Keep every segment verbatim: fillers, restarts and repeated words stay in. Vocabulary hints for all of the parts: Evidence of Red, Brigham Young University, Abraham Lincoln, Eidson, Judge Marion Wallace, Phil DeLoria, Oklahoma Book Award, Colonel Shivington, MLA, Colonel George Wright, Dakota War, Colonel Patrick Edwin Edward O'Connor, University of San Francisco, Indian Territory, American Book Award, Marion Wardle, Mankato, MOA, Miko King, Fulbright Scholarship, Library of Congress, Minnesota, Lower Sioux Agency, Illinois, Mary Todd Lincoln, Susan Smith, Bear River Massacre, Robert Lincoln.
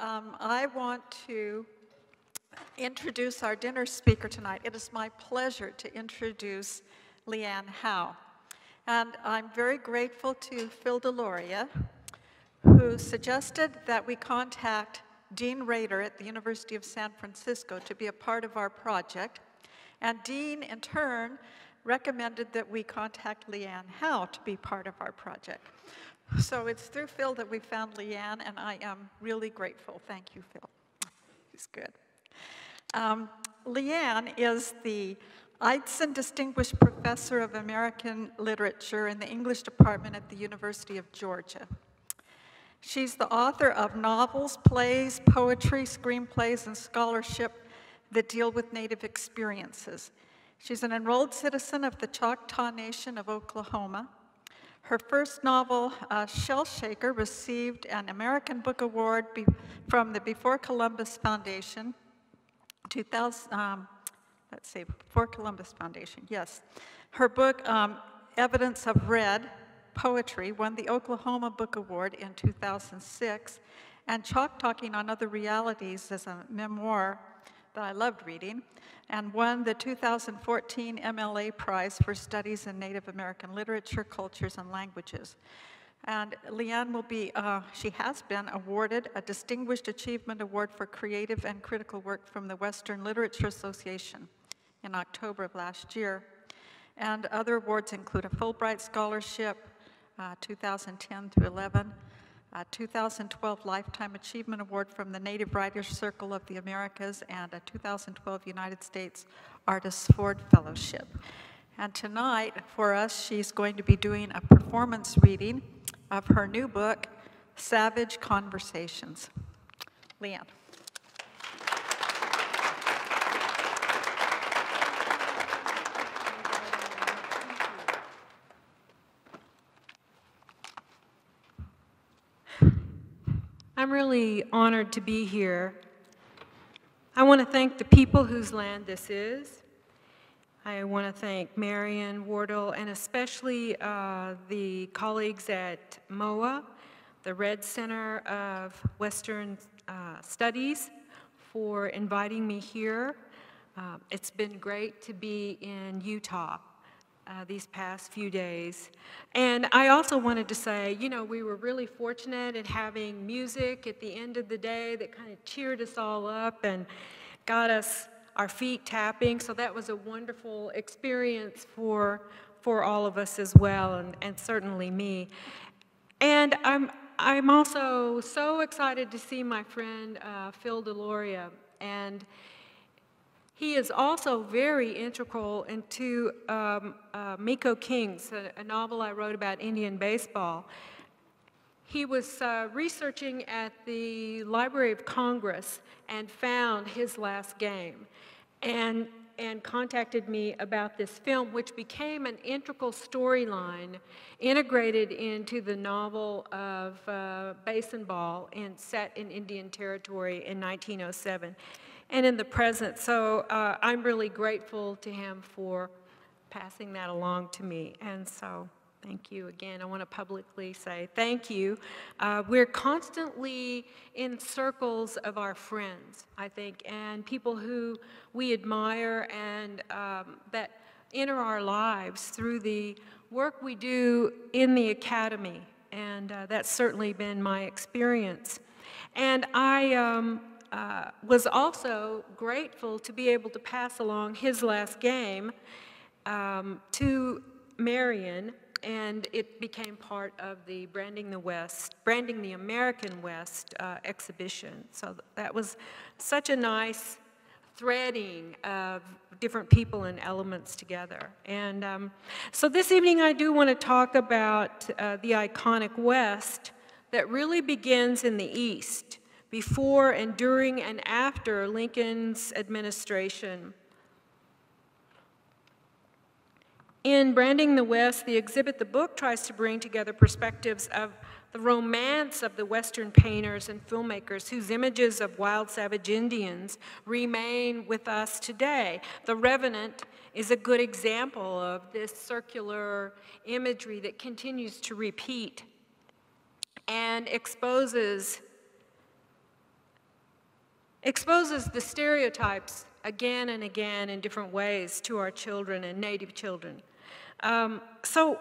Um, I want to introduce our dinner speaker tonight. It is my pleasure to introduce Leanne Howe. And I'm very grateful to Phil DeLoria, who suggested that we contact Dean Rader at the University of San Francisco to be a part of our project. And Dean, in turn, recommended that we contact Leanne Howe to be part of our project. So it's through Phil that we found Leanne, and I am really grateful. Thank you, Phil. He's good. Um, Leanne is the Eidson Distinguished Professor of American Literature in the English Department at the University of Georgia. She's the author of novels, plays, poetry, screenplays, and scholarship that deal with Native experiences. She's an enrolled citizen of the Choctaw Nation of Oklahoma. Her first novel, uh, Shell Shaker, received an American Book Award be from the Before Columbus Foundation, two thousand, um, let's see, Before Columbus Foundation, yes. Her book, um, Evidence of Red, Poetry, won the Oklahoma Book Award in two thousand six, and Chalk Talking on Other Realities is a memoir that I loved reading, and won the two thousand fourteen M L A Prize for Studies in Native American Literature, Cultures, and Languages. And Leanne will be, uh, she has been awarded a Distinguished Achievement Award for Creative and Critical Work from the Western Literature Association in October of last year. And other awards include a Fulbright Scholarship, uh, two thousand ten through eleven, a two thousand twelve Lifetime Achievement Award from the Native Writers Circle of the Americas, and a two thousand twelve United States Artists Ford Fellowship. And tonight, for us, she's going to be doing a performance reading of her new book, Savage Conversations. Leanne. I'm really honored to be here. I want to thank the people whose land this is. I want to thank Marion Wardle and especially uh, the colleagues at M O A, the Red Center of Western uh, Studies, for inviting me here. Uh, it's been great to be in Utah Uh, these past few days. And I also wanted to say, you know, we were really fortunate at having music at the end of the day that kind of cheered us all up and got us our feet tapping. So that was a wonderful experience for, for all of us as well, and, and certainly me. And I'm, I'm also so excited to see my friend uh, Phil DeLoria. And he is also very integral into um, uh, Miko King's, a, a novel I wrote about Indian baseball. He was uh, researching at the Library of Congress and found his last game, and, and contacted me about this film, which became an integral storyline integrated into the novel of uh, Baseball and set in Indian Territory in nineteen oh seven. And in the present. So uh, I'm really grateful to him for passing that along to me. And so thank you again. I want to publicly say thank you. Uh, we're constantly in circles of our friends, I think, and people who we admire and um, that enter our lives through the work we do in the academy. And uh, that's certainly been my experience. And I... Um, Uh, was also grateful to be able to pass along his last game um, to Marion, and it became part of the Branding the West, Branding the American West uh, exhibition. So that was such a nice threading of different people and elements together. And um, so this evening I do want to talk about uh, the iconic West that really begins in the East, before and during and after Lincoln's administration. In Branding the West, the exhibit, the book, tries to bring together perspectives of the romance of the Western painters and filmmakers whose images of wild savage Indians remain with us today. The Revenant is a good example of this circular imagery that continues to repeat and exposes exposes the stereotypes again and again in different ways to our children and Native children. Um, so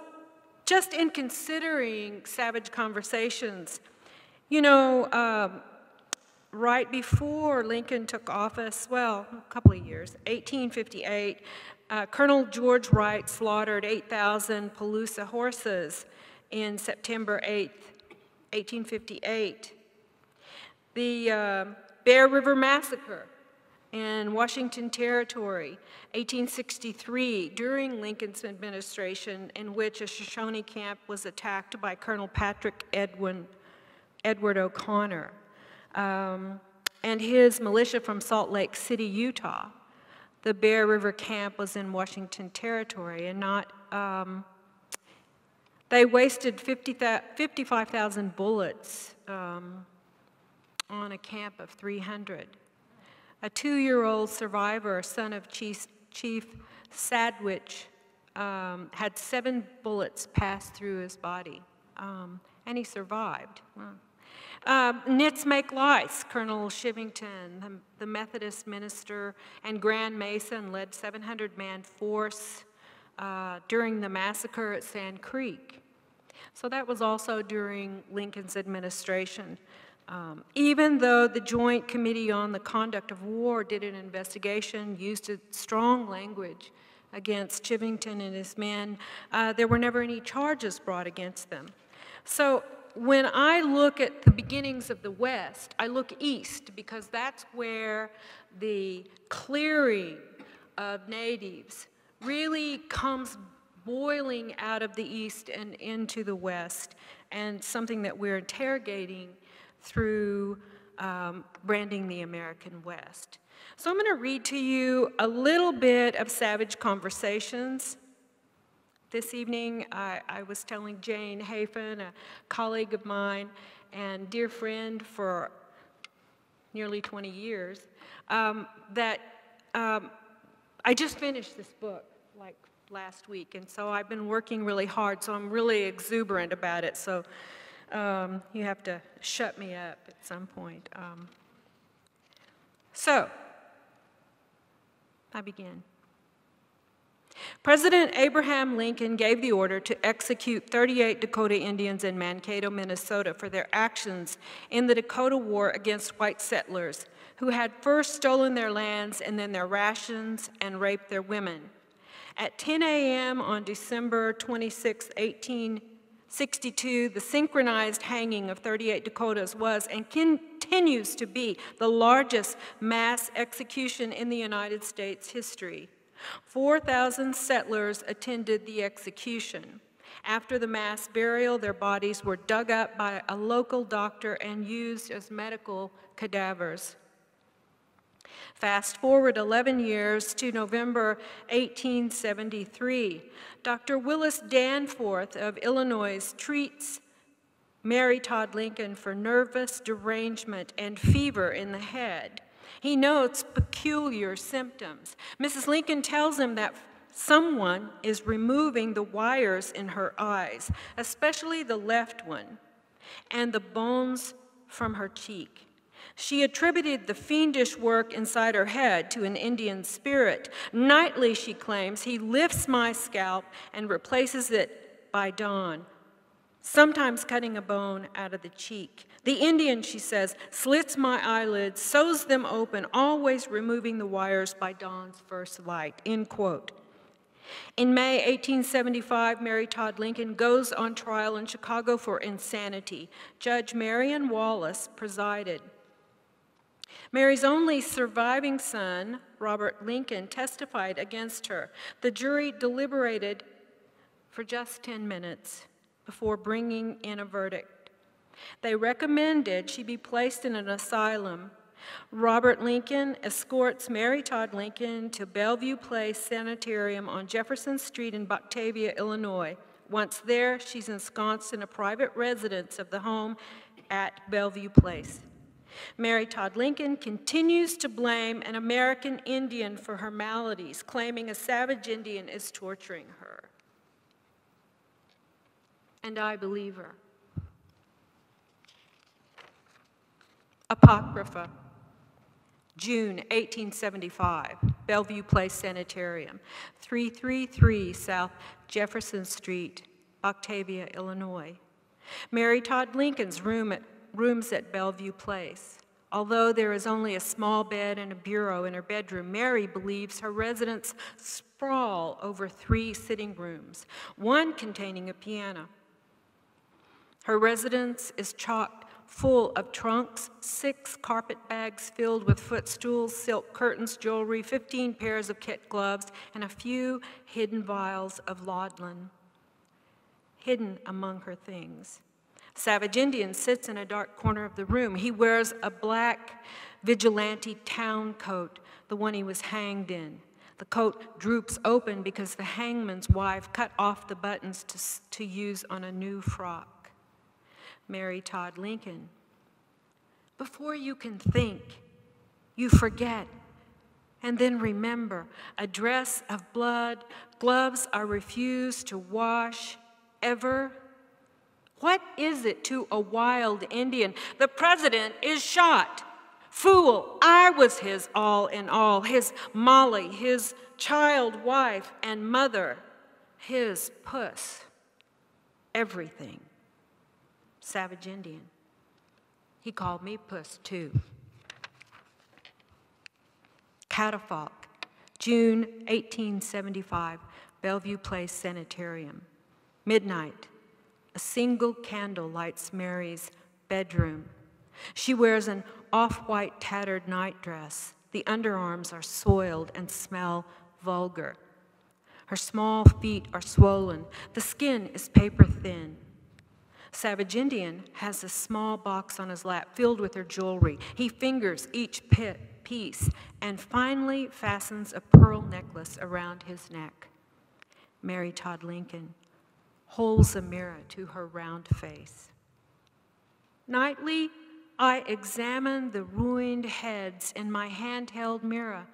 just in considering Savage Conversations, you know, um, right before Lincoln took office, well, a couple of years, eighteen fifty-eight, uh, Colonel George Wright slaughtered eight thousand Palusa horses in September eighth, eighteen fifty-eight. The uh, Bear River Massacre in Washington Territory, eighteen sixty-three, during Lincoln's administration, in which a Shoshone camp was attacked by Colonel Patrick Edwin, Edward O'Connor um, and his militia from Salt Lake City, Utah. The Bear River camp was in Washington Territory, and not, um, they wasted fifty-five thousand bullets um, on a camp of three hundred. A two-year-old survivor, son of Chief, Chief Sadwich, um, had seven bullets pass through his body, um, and he survived. Wow. Uh, Nits Make Lice, Colonel Shivington, the, the Methodist minister, and Grand Mason led seven hundred man force uh, during the massacre at Sand Creek. So that was also during Lincoln's administration. Um, even though the Joint Committee on the Conduct of War did an investigation, used strong language against Chivington and his men, uh, there were never any charges brought against them. So when I look at the beginnings of the West, I look east, because that's where the clearing of natives really comes boiling out of the East and into the West, and something that we're interrogating through um, Branding the American West. So I'm going to read to you a little bit of Savage Conversations. This evening, I, I was telling Jane Hafen, a colleague of mine and dear friend for nearly twenty years, um, that um, I just finished this book like last week, and so I've been working really hard, so I'm really exuberant about it. So. Um, you have to shut me up at some point. Um, so, I begin. President Abraham Lincoln gave the order to execute thirty-eight Dakota Indians in Mankato, Minnesota, for their actions in the Dakota War against white settlers, who had first stolen their lands and then their rations and raped their women. At ten A M on December twenty-sixth, eighteen sixty-two, the synchronized hanging of thirty-eight Dakotas was and continues to be the largest mass execution in the United States history. four thousand settlers attended the execution. After the mass burial, their bodies were dug up by a local doctor and used as medical cadavers. Fast forward eleven years to November eighteen seventy-three. Doctor Willis Danforth of Illinois treats Mary Todd Lincoln for nervous derangement and fever in the head. He notes peculiar symptoms. Missus Lincoln tells him that someone is removing the wires in her eyes, especially the left one, and the bones from her cheek. She attributed the fiendish work inside her head to an Indian spirit. Nightly, she claims, he lifts my scalp and replaces it by dawn, sometimes cutting a bone out of the cheek. The Indian, she says, slits my eyelids, sews them open, always removing the wires by dawn's first light, end quote. In May eighteen seventy-five, Mary Todd Lincoln goes on trial in Chicago for insanity. Judge Marion Wallace presided. Mary's only surviving son, Robert Lincoln, testified against her. The jury deliberated for just ten minutes before bringing in a verdict. They recommended she be placed in an asylum. Robert Lincoln escorts Mary Todd Lincoln to Bellevue Place Sanitarium on Jefferson Street in Batavia, Illinois. Once there, she's ensconced in a private residence of the home at Bellevue Place. Mary Todd Lincoln continues to blame an American Indian for her maladies, claiming a savage Indian is torturing her. And I believe her. Apocrypha. June eighteen seventy-five, Bellevue Place Sanitarium, three thirty-three South Jefferson Street, Batavia, Illinois. Mary Todd Lincoln's room at, rooms at Bellevue Place. Although there is only a small bed and a bureau in her bedroom, Mary believes her residence sprawl over three sitting rooms, one containing a piano. Her residence is chock full of trunks, six carpet bags filled with footstools, silk curtains, jewelry, fifteen pairs of kid gloves, and a few hidden vials of laudanum. Hidden among her things. Savage Indian sits in a dark corner of the room. He wears a black vigilante town coat, the one he was hanged in. The coat droops open because the hangman's wife cut off the buttons to, to use on a new frock. Mary Todd Lincoln. Before you can think, you forget, and then remember. A dress of blood, gloves are refused to wash ever. What is it to a wild Indian? The president is shot. Fool, I was his all in all, his Molly, his child wife and mother, his puss, everything. Savage Indian. He called me puss too. Catafalque, June eighteen seventy-five, Bellevue Place Sanitarium. Midnight. A single candle lights Mary's bedroom. She wears an off-white tattered nightdress. The underarms are soiled and smell vulgar. Her small feet are swollen. The skin is paper thin. Savage Indian has a small box on his lap filled with her jewelry. He fingers each piece and finally fastens a pearl necklace around his neck. Mary Todd Lincoln holds a mirror to her round face. Nightly, I examine the ruined heads in my handheld mirror,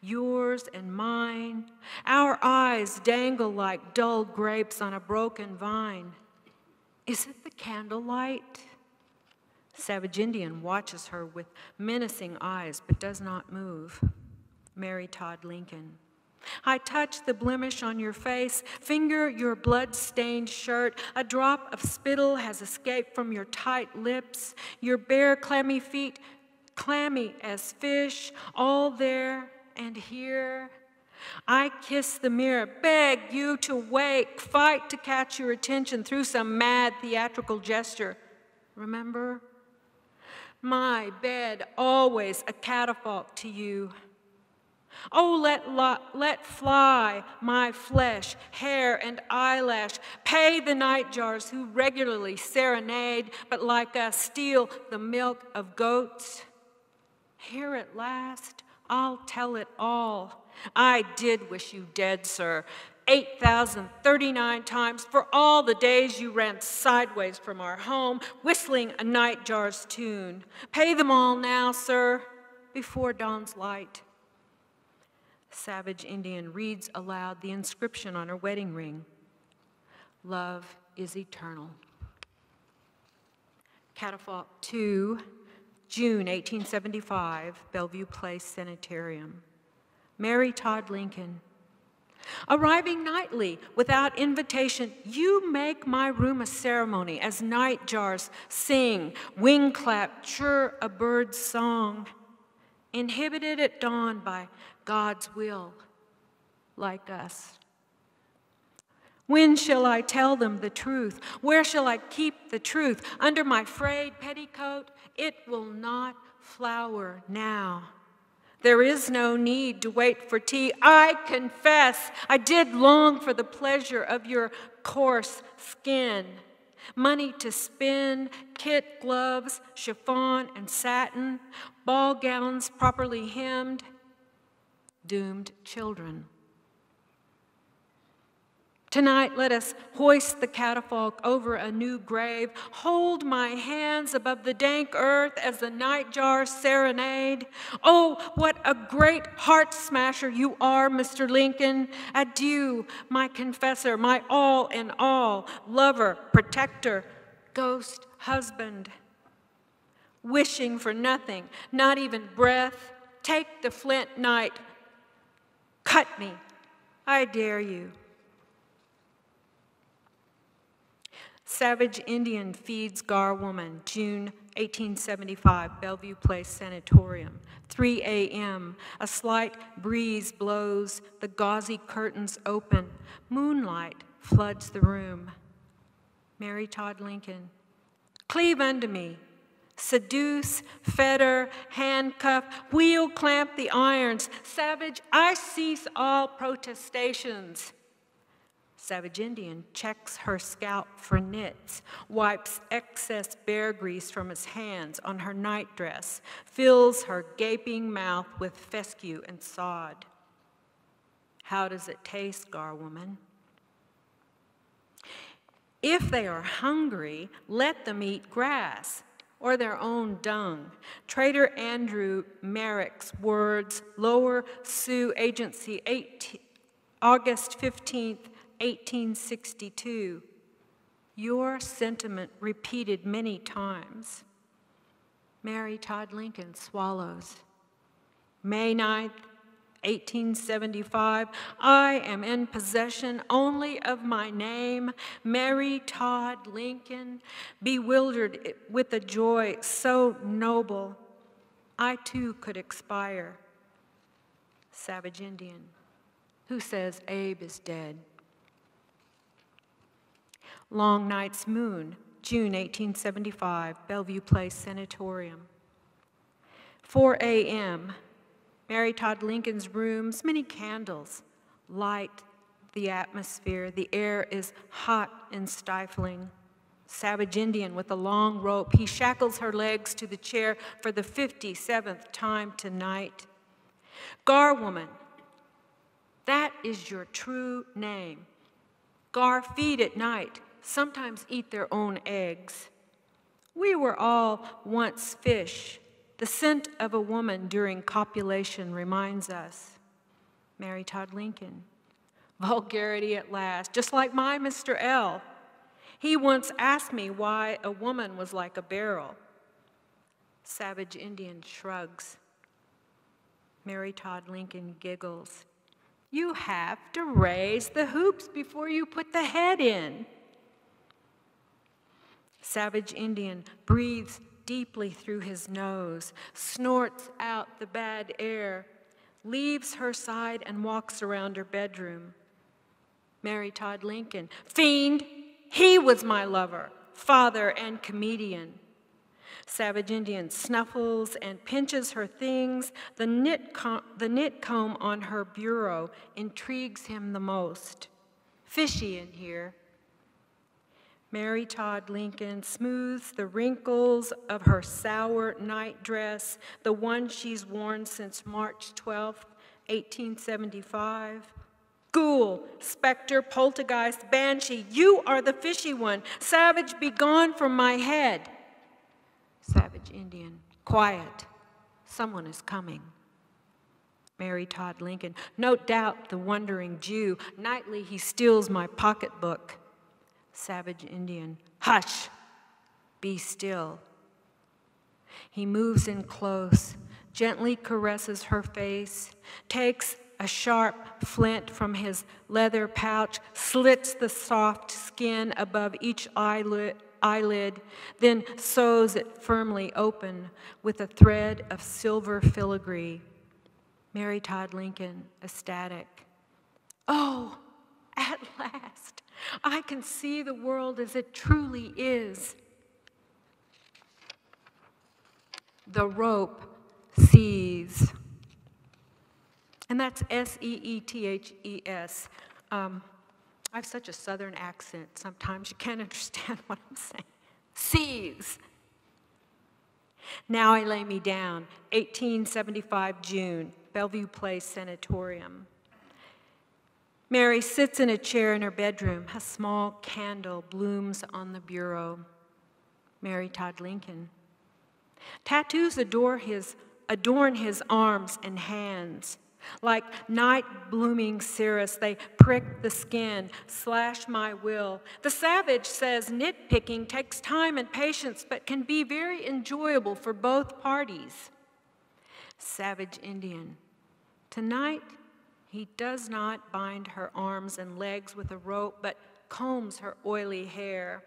yours and mine. Our eyes dangle like dull grapes on a broken vine. Is it the candlelight? Savage Indian watches her with menacing eyes but does not move. Mary Todd Lincoln. I touch the blemish on your face, finger your blood-stained shirt. A drop of spittle has escaped from your tight lips, your bare, clammy feet, clammy as fish, all there and here. I kiss the mirror, beg you to wake, fight to catch your attention through some mad theatrical gesture. Remember? My bed, always a catafalque to you. Oh, let, let fly my flesh, hair, and eyelash. Pay the nightjars who regularly serenade, but like us steal the milk of goats. Here at last, I'll tell it all. I did wish you dead, sir, eight thousand thirty-nine times for all the days you ran sideways from our home, whistling a nightjar's tune. Pay them all now, sir, before dawn's light. Savage Indian reads aloud the inscription on her wedding ring. Love is eternal. Catafalque two, June eighteen seventy-five, Bellevue Place Sanitarium. Mary Todd Lincoln. Arriving nightly without invitation, you make my room a ceremony as nightjars sing, wing clap, chirr a bird's song. Inhibited at dawn by God's will, like us. When shall I tell them the truth? Where shall I keep the truth? Under my frayed petticoat, it will not flower now. There is no need to wait for tea. I confess, I did long for the pleasure of your coarse skin. Money to spend, kid gloves, chiffon and satin, ball gowns properly hemmed, doomed children. Tonight, let us hoist the catafalque over a new grave, hold my hands above the dank earth as the nightjar serenade. Oh, what a great heart smasher you are, Mister Lincoln. Adieu, my confessor, my all in all, lover, protector, ghost, husband. Wishing for nothing, not even breath, take the flint knight, cut me, I dare you. Savage Indian feeds Gar woman, June eighteen seventy-five, Bellevue Place Sanitarium, three A M A slight breeze blows, the gauzy curtains open. Moonlight floods the room. Mary Todd Lincoln, cleave unto me. Seduce, fetter, handcuff, wheel clamp the irons. Savage, I cease all protestations. Savage Indian checks her scalp for knits, wipes excess bear grease from his hands on her nightdress, fills her gaping mouth with fescue and sod. How does it taste, Gar woman? If they are hungry, let them eat grass or their own dung. Trader Andrew Merrick's words, Lower Sioux Agency, August fifteenth, eighteen sixty-two, your sentiment repeated many times. Mary Todd Lincoln swallows. May ninth, eighteen seventy-five, I am in possession only of my name, Mary Todd Lincoln, bewildered with a joy so noble, I too could expire. Savage Indian, who says Abe is dead. Long Night's Moon, June eighteen seventy-five, Bellevue Place Sanatorium. four A M, Mary Todd Lincoln's rooms, many candles light the atmosphere. The air is hot and stifling. Savage Indian with a long rope, he shackles her legs to the chair for the fifty-seventh time tonight. Gar woman, that is your true name. Gar feed at night, sometimes eat their own eggs. We were all once fish. The scent of a woman during copulation reminds us. Mary Todd Lincoln, vulgarity at last, just like my Mister L. He once asked me why a woman was like a barrel. Savage Indian shrugs. Mary Todd Lincoln giggles. You have to raise the hoops before you put the head in. Savage Indian breathes deeply through his nose, snorts out the bad air, leaves her side and walks around her bedroom. Mary Todd Lincoln, fiend, he was my lover, father and comedian. Savage Indian snuffles and pinches her things. The knit, com the knit comb on her bureau intrigues him the most. Fishy in here. Mary Todd Lincoln smooths the wrinkles of her sour nightdress, the one she's worn since March twelfth, eighteen seventy-five. Ghoul, specter, poltergeist, banshee, you are the fishy one. Savage, be gone from my head. Savage Indian, quiet, someone is coming. Mary Todd Lincoln, no doubt the wandering Jew, nightly he steals my pocketbook. Savage Indian, hush, be still. He moves in close, gently caresses her face, takes a sharp flint from his leather pouch, slits the soft skin above each eyelid, eyelid, then sews it firmly open with a thread of silver filigree. Mary Todd Lincoln, ecstatic. Oh, at last, I can see the world as it truly is. The rope sees. And that's S E E T H E S. Um, I have such a southern accent, sometimes you can't understand what I'm saying. Seas. Now I lay me down, eighteen seventy-five June, Bellevue Place Sanatorium. Mary sits in a chair in her bedroom. A small candle blooms on the bureau. Mary Todd Lincoln. Tattoos adore his, adorn his arms and hands. Like night-blooming cirrus, they prick the skin, slash my will. The savage says nitpicking takes time and patience, but can be very enjoyable for both parties. savage Indian. Tonight, he does not bind her arms and legs with a rope, but combs her oily hair.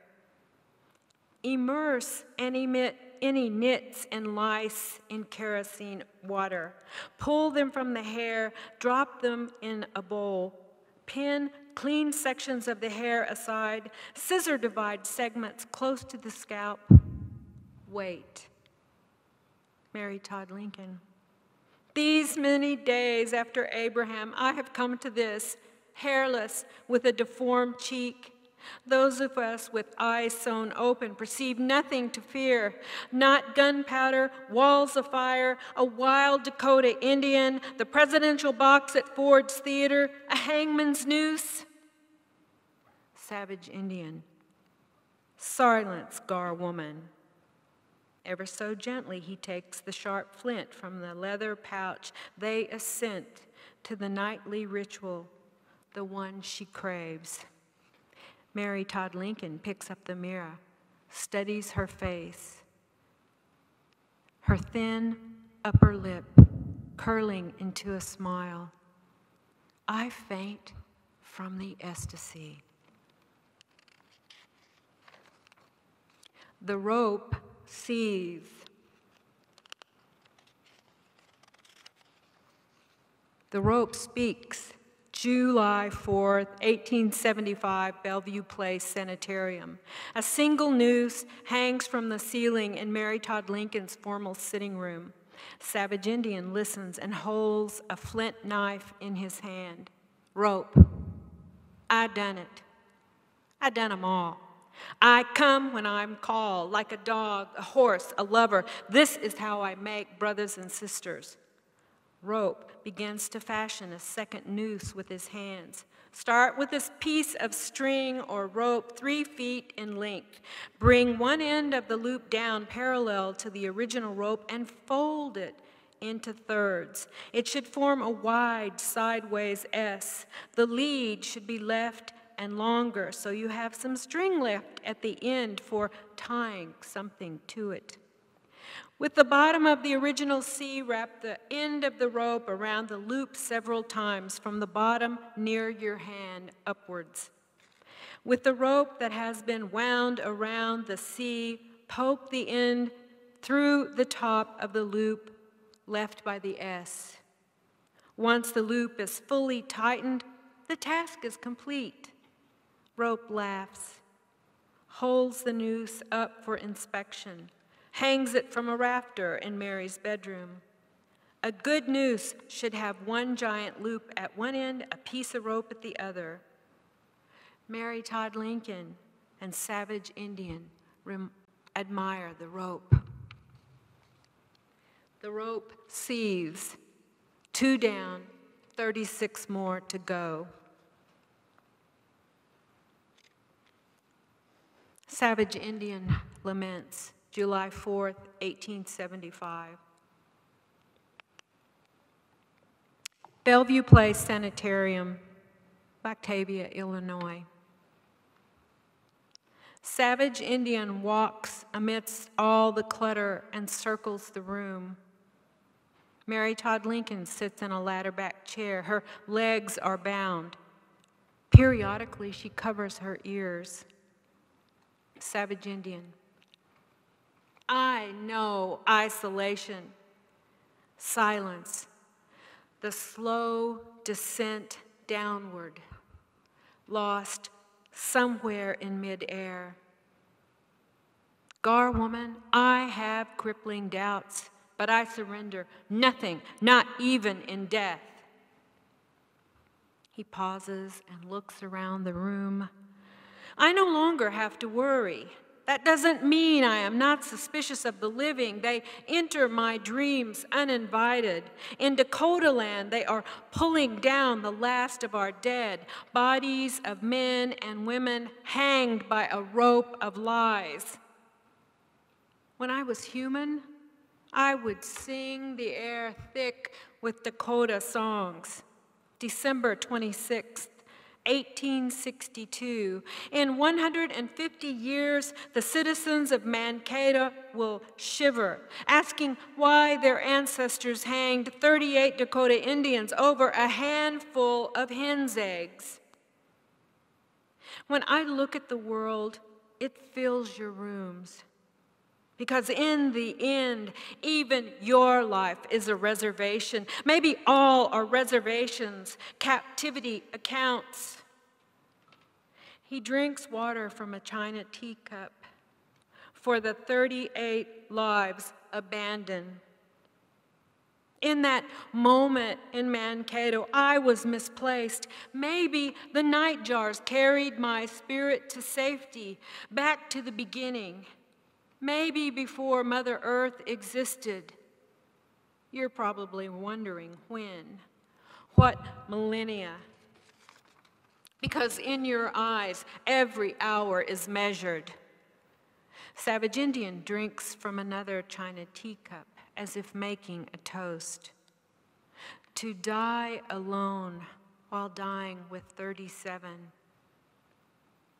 Immerse and emit any nits and lice in kerosene water. Pull them from the hair, drop them in a bowl. Pin clean sections of the hair aside. Scissor divide segments close to the scalp. Wait. Mary Todd Lincoln. These many days after Abraham, I have come to this, hairless, with a deformed cheek. Those of us with eyes sewn open perceive nothing to fear, not gunpowder, walls of fire, a wild Dakota Indian, the presidential box at Ford's Theater, a hangman's noose. Savage Indian, silence, Gar woman. Ever so gently he takes the sharp flint from the leather pouch. They assent to the nightly ritual, the one she craves. Mary Todd Lincoln picks up the mirror, studies her face, her thin upper lip curling into a smile. I faint from the ecstasy. The rope seethes. The rope speaks. July fourth, eighteen seventy-five, Bellevue Place Sanitarium. A single noose hangs from the ceiling in Mary Todd Lincoln's formal sitting room. Savage Indian listens and holds a flint knife in his hand. Rope. I done it. I done 'em all. I come when I'm called, like a dog, a horse, a lover. This is how I make brothers and sisters. Rope begins to fashion a second noose with his hands. Start with this piece of string or rope three feet in length. Bring one end of the loop down parallel to the original rope and fold it into thirds. It should form a wide sideways S. The lead should be left and longer, so you have some string left at the end for tying something to it. With the bottom of the original C, wrap the end of the rope around the loop several times from the bottom near your hand upwards. With the rope that has been wound around the C, poke the end through the top of the loop left by the S. Once the loop is fully tightened, the task is complete. Rope laughs, holds the noose up for inspection, hangs it from a rafter in Mary's bedroom. A good noose should have one giant loop at one end, a piece of rope at the other. Mary Todd Lincoln and Savage Indian admire the rope. The rope seethes. Two down, thirty-six more to go. Savage Indian laments. July fourth, eighteen seventy-five. Bellevue Place Sanitarium, Batavia, Illinois. Savage Indian walks amidst all the clutter and circles the room. Mary Todd Lincoln sits in a ladder-back chair. Her legs are bound. Periodically, she covers her ears. Savage Indian. I know isolation, silence, the slow descent downward, lost somewhere in midair. Gar woman, I have crippling doubts, but I surrender nothing, not even in death. He pauses and looks around the room. I no longer have to worry. That doesn't mean I am not suspicious of the living. They enter my dreams uninvited. In Dakota land, they are pulling down the last of our dead, bodies of men and women hanged by a rope of lies. When I was human, I would sing the air thick with Dakota songs. December twenty-sixth, eighteen sixty-two. In one hundred fifty years, the citizens of Mankato will shiver, asking why their ancestors hanged thirty-eight Dakota Indians over a handful of hen's eggs. When I look at the world, it fills your rooms. Because in the end, even your life is a reservation. Maybe all are reservations, captivity accounts. He drinks water from a china teacup for the thirty-eight lives abandoned. In that moment in Mankato, I was misplaced. Maybe the nightjars carried my spirit to safety, back to the beginning. Maybe before Mother Earth existed. You're probably wondering when, what millennia? Because in your eyes, every hour is measured. Savage Indian drinks from another china teacup as if making a toast. To die alone while dying with thirty-seven.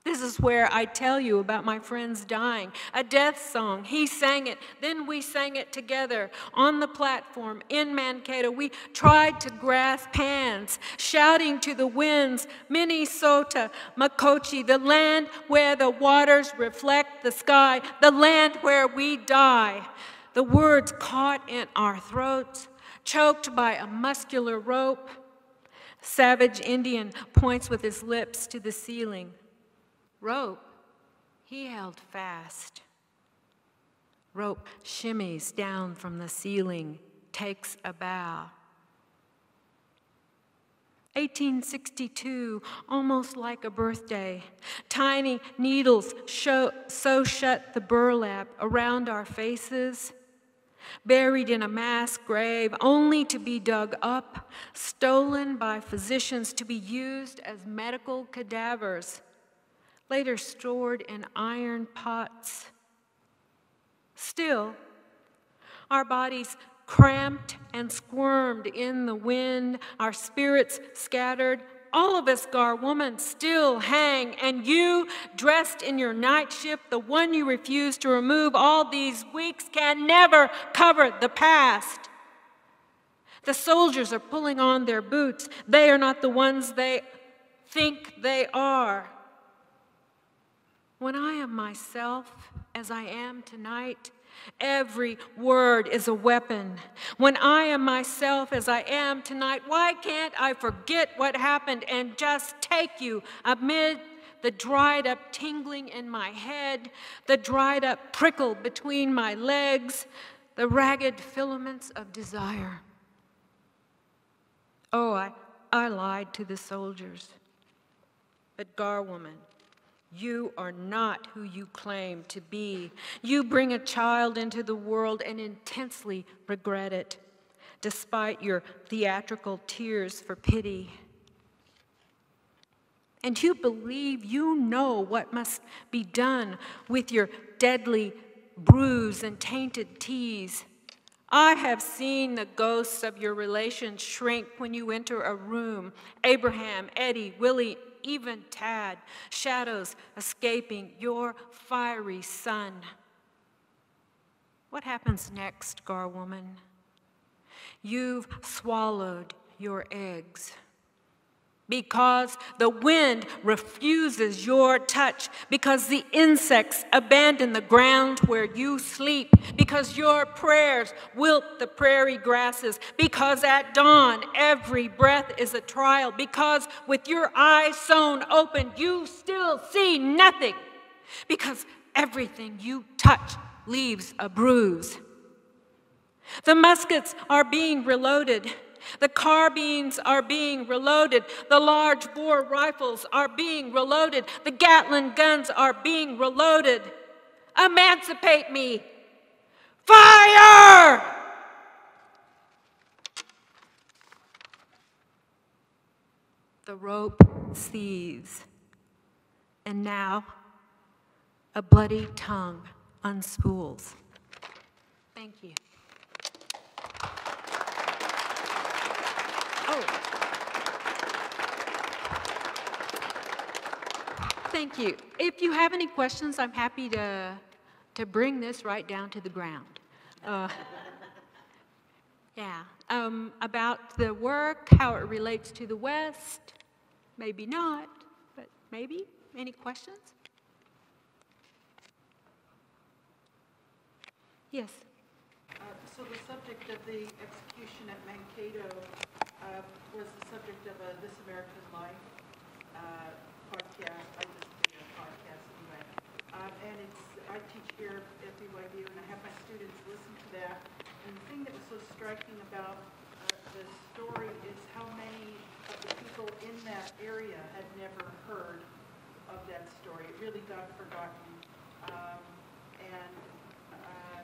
This is where I tell you about my friend's dying, a death song. He sang it, then we sang it together on the platform in Mankato. We tried to grasp hands, shouting to the winds, Minnesota, Makochi, the land where the waters reflect the sky, the land where we die. The words caught in our throats, choked by a muscular rope. Savage Indian points with his lips to the ceiling. Rope, he held fast. Rope shimmies down from the ceiling, takes a bow. eighteen sixty-two, almost like a birthday. Tiny needles show, sew shut the burlap around our faces. Buried in a mass grave, only to be dug up, stolen by physicians to be used as medical cadavers. Later stored in iron pots. Still, our bodies cramped and squirmed in the wind, our spirits scattered. All of us, Gar woman, still hang, and you, dressed in your night shift, the one you refused to remove all these weeks, can never cover the past. The soldiers are pulling on their boots. They are not the ones they think they are. When I am myself, as I am tonight, every word is a weapon. When I am myself, as I am tonight, why can't I forget what happened and just take you amid the dried up tingling in my head, the dried up prickle between my legs, the ragged filaments of desire? Oh, I, I lied to the soldiers. But Gar woman, you are not who you claim to be. You bring a child into the world and intensely regret it, despite your theatrical tears for pity. And you believe you know what must be done with your deadly bruise and tainted tease. I have seen the ghosts of your relations shrink when you enter a room. Abraham, Eddie, Willie, even Tad, shadows escaping your fiery sun. What happens next, Gar woman? You've swallowed your eggs. Because the wind refuses your touch, because the insects abandon the ground where you sleep, because your prayers wilt the prairie grasses, because at dawn every breath is a trial, because with your eyes sewn open you still see nothing, because everything you touch leaves a bruise. The muskets are being reloaded. The carbines are being reloaded. The large bore rifles are being reloaded. The Gatlin guns are being reloaded. Emancipate me. Fire! The rope seethes, and now a bloody tongue unspools. Thank you. Thank you. If you have any questions, I'm happy to, to bring this right down to the ground. Uh, yeah. Um, about the work, how it relates to the West, maybe not, but maybe. Any questions? Yes. Uh, so the subject of the execution at Mankato uh, was the subject of a This American Life uh, podcast. I just did a podcast anyway. Uh, and it's, I teach here at B Y U, and I have my students listen to that. And the thing that was so striking about uh, the story is how many of the people in that area had never heard of that story. It really got forgotten. Um, and uh,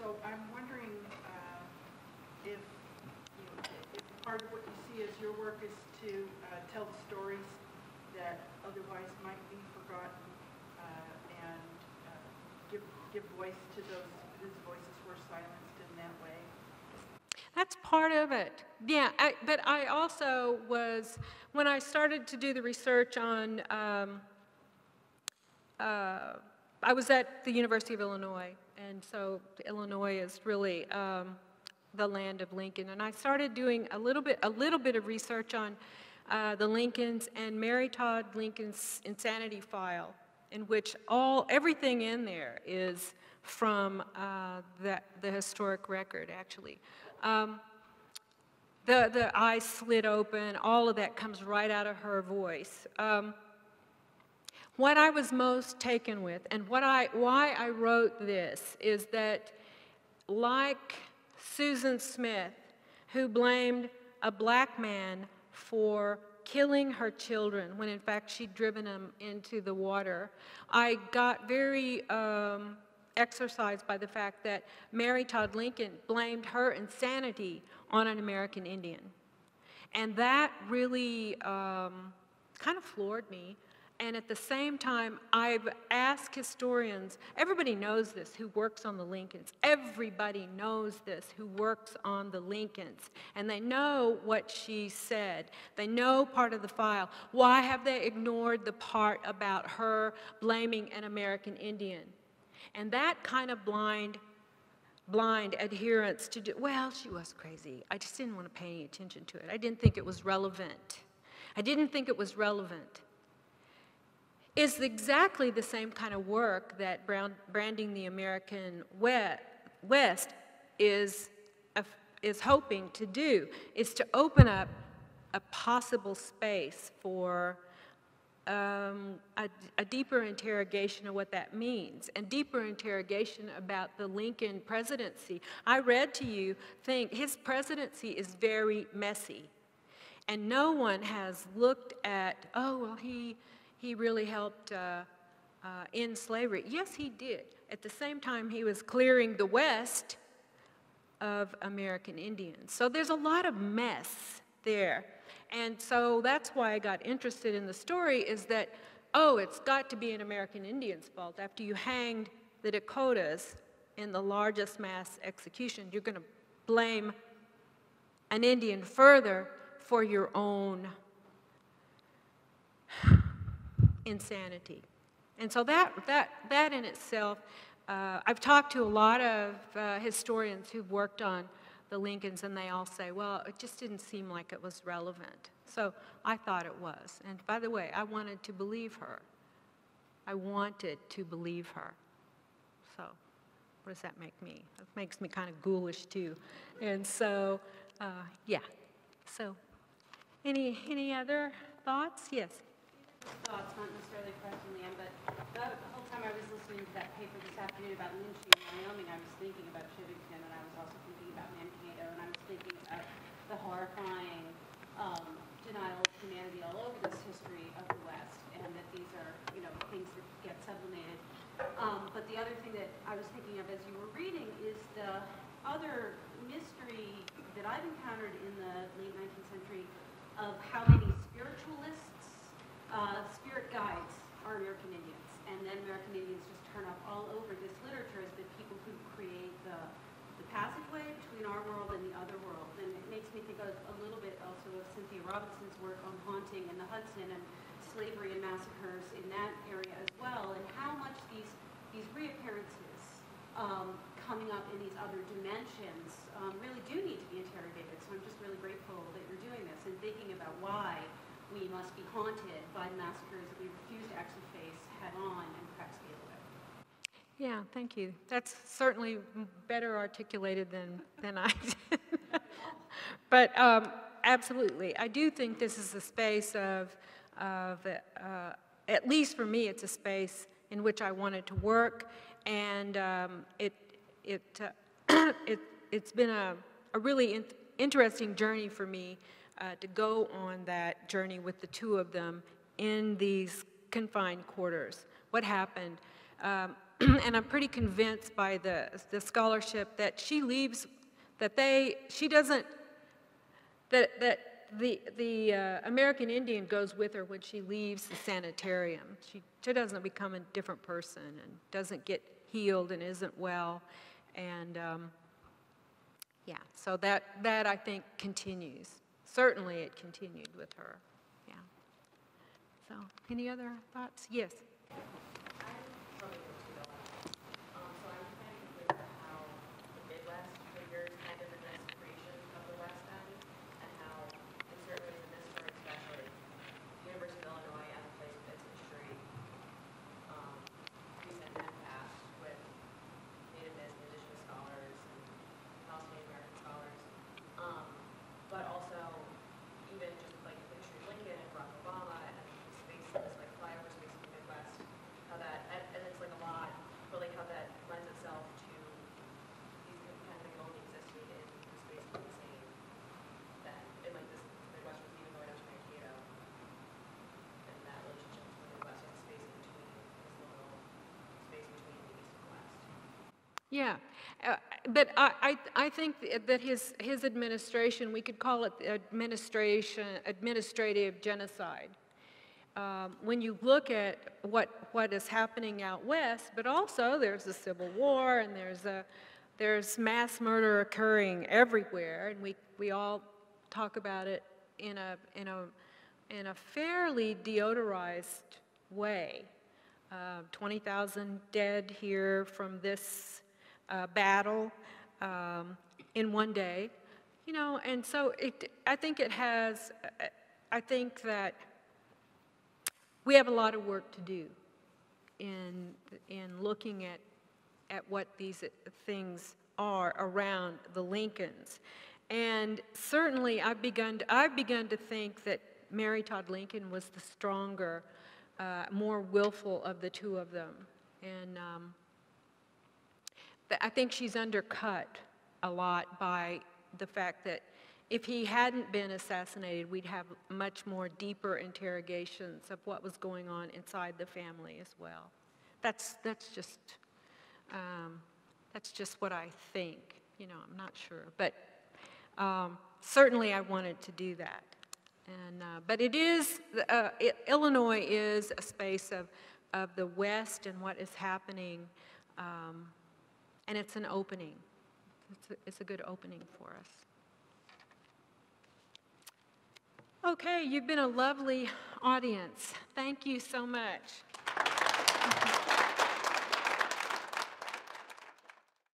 so I'm wondering uh, if, you know, if part of what you see as your work is to uh, tell the stories that otherwise might be forgotten uh, and uh, give, give voice to those whose voices were silenced in that way. That's part of it. Yeah, I, but I also was, when I started to do the research on, um, uh, I was at the University of Illinois, and so Illinois is really um, the land of Lincoln. And I started doing a little bit, a little bit of research on uh, the Lincolns and Mary Todd Lincoln's Insanity File, in which all everything in there is from uh, the, the historic record, actually. Um, the, the eyes slid open, all of that comes right out of her voice. Um, what I was most taken with, and what I, why I wrote this, is that like Susan Smith, who blamed a black man for killing her children when in fact she'd driven them into the water, I got very, um, exercised by the fact that Mary Todd Lincoln blamed her insanity on an American Indian. And that really um, kind of floored me. And at the same time, I've asked historians, everybody knows this who works on the Lincolns. Everybody knows this who works on the Lincolns. And they know what she said. They know part of the file. Why have they ignored the part about her blaming an American Indian? And that kind of blind, blind adherence to, do, well, she was crazy. I just didn't want to pay any attention to it. I didn't think it was relevant. I didn't think it was relevant. It's exactly the same kind of work that Branding the American West is, is hoping to do, is to open up a possible space for Um, a, a deeper interrogation of what that means, and deeper interrogation about the Lincoln presidency. I read to you, think his presidency is very messy, and no one has looked at, oh, well, he, he really helped uh, uh, end slavery. Yes, he did. At the same time, he was clearing the West of American Indians. So there's a lot of mess there. And so that's why I got interested in the story, is that, oh, it's got to be an American Indian's fault. After you hanged the Dakotas in the largest mass execution, you're going to blame an Indian further for your own insanity. And so that, that, that in itself, uh, I've talked to a lot of uh, historians who've worked on the Lincolns, and they all say, well, it just didn't seem like it was relevant. So I thought it was. And by the way, I wanted to believe her. I wanted to believe her. So what does that make me? It makes me kind of ghoulish, too. And so, uh, yeah. So any any other thoughts? Yes? Thoughts, not necessarily a question, Leanne, but the whole time I was listening to that paper this afternoon about lynching in Wyoming, I was thinking about Chivington, and I was also thinking about Mankato, and I was thinking of the horrifying um, denial of humanity all over this history of the West, and that these are, you know, things that get sublimated. Um, but the other thing that I was thinking of as you were reading is the other mystery that I've encountered in the late nineteenth century of how many spiritualists Uh, spirit guides are American Indians, and then American Indians just turn up all over this literature as the people who create the, the passageway between our world and the other world. And it makes me think of a little bit also of Cynthia Robinson's work on haunting and the Hudson, and slavery and massacres in that area as well, and how much these, these reappearances um, coming up in these other dimensions um, really do need to be interrogated. So I'm just really grateful that you're doing this and thinking about why we must be haunted by the massacres that we refuse to actually face head on and perhaps deal with. Yeah, thank you. That's certainly better articulated than, than I did. But um, absolutely, I do think this is a space of, of uh, at least for me, it's a space in which I wanted to work, and um, it, it, uh, it, it's been a, a really in interesting journey for me uh, to go on that journey with the two of them in these confined quarters. What happened? Um, and I'm pretty convinced by the, the scholarship that she leaves, that they, she doesn't, that, that the, the uh, American Indian goes with her when she leaves the sanitarium. She, she doesn't become a different person and doesn't get healed and isn't well. And um, yeah, so that, that I think continues. Certainly it continued with her, yeah. So any other thoughts? Yes. Yeah, uh, but I, I, I think that his, his administration, we could call it administration, administrative genocide. Um, when you look at what, what is happening out west, but also there's a civil war and there's, a, there's mass murder occurring everywhere, and we, we all talk about it in a, in a, in a fairly deodorized way. Uh, twenty thousand dead here from this Uh, battle um, in one day, you know, and so it, I think it has, I think that we have a lot of work to do in, in looking at, at what these things are around the Lincolns. And certainly I've begun to, I've begun to think that Mary Todd Lincoln was the stronger, uh, more willful of the two of them. And um, I think she's undercut a lot by the fact that if he hadn't been assassinated, we'd have much more deeper interrogations of what was going on inside the family as well. That's, that's, just, um, that's just what I think. You know, I'm not sure. But um, certainly I wanted to do that. And, uh, but it is, uh, it, Illinois is a space of, of the West and what is happening. Um, And it's an opening. It's a, it's a good opening for us. Okay, you've been a lovely audience. Thank you so much.